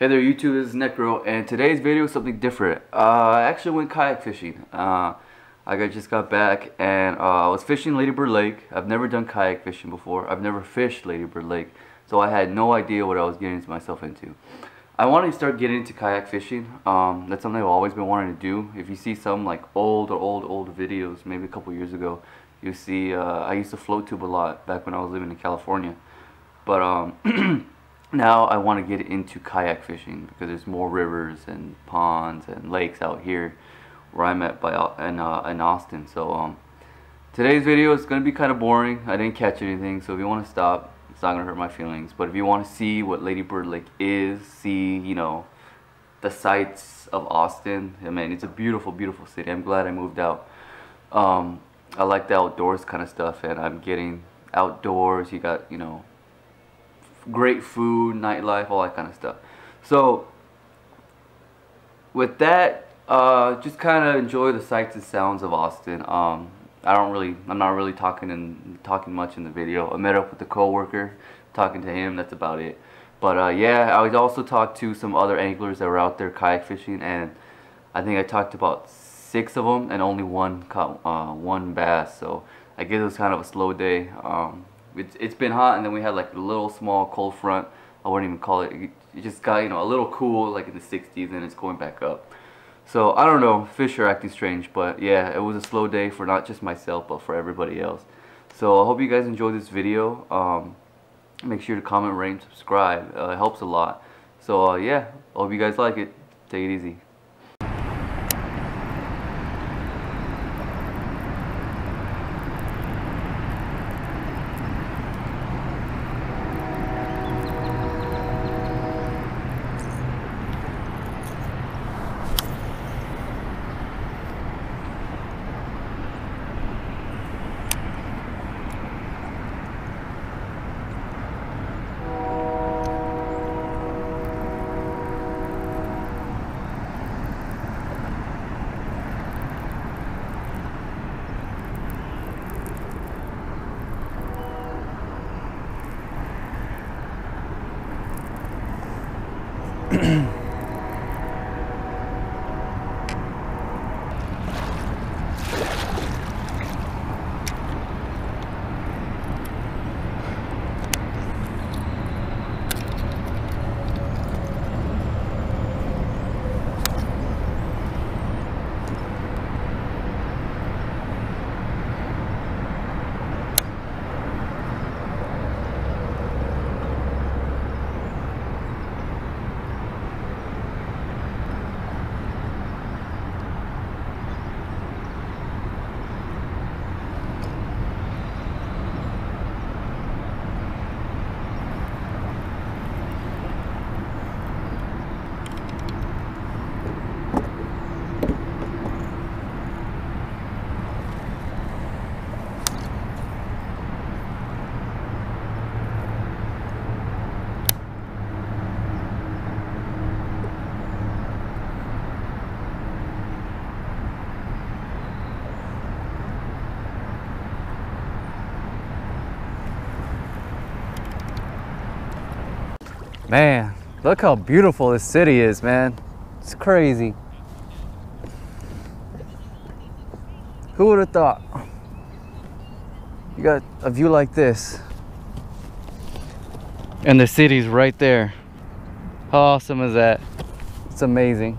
Hey there YouTube, this is Necro, and today's video is something different. I actually went kayak fishing. I just got back and I was fishing Lady Bird Lake. I've never done kayak fishing before. I've never fished Lady Bird Lake, so I had no idea what I was getting myself into. I wanted to start getting into kayak fishing. That's something I've always been wanting to do. If you see some like old videos, maybe a couple years ago, you'll see I used to float tube a lot back when I was living in California. But now I want to get into kayak fishing because there's more rivers and ponds and lakes out here where I'm at in Austin. So today's video is going to be kind of boring. I didn't catch anything, so if you want to stop, it's not going to hurt my feelings. But if you want to see what Lady Bird Lake is, see, you know, the sights of Austin. I mean, it's a beautiful, beautiful city. I'm glad I moved out. I like the outdoors kind of stuff, and I'm getting outdoors. You got, you know, great food, nightlife, all that kind of stuff. So with that, just kind of enjoy the sights and sounds of Austin. I'm not really talking much in the video. I met up with a coworker, talking to him, that's about it. But yeah, I also talked to some other anglers that were out there kayak fishing, and I think I talked about 6 of them, and only one caught one bass. So I guess it was kind of a slow day. It's been hot, and then we had like a little small cold front. I wouldn't even call it. It just got, you know, a little cool, like in the 60s, and it's going back up. So I don't know, fish are acting strange, but yeah, it was a slow day for not just myself but for everybody else. So I hope you guys enjoyed this video. Make sure to comment, rate, and subscribe. It helps a lot. So yeah, I hope you guys like it. Take it easy. Man, look how beautiful this city is, man. It's crazy. Who would have thought you got a view like this? And the city's right there. How awesome is that? It's amazing.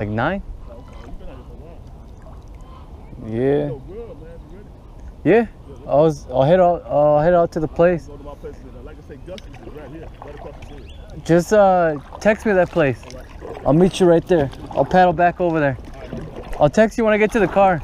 Like 9? Yeah. Yeah. I'll head out to the place. Just text me that place. I'll meet you right there. I'll paddle back over there. I'll text you when I get to the car.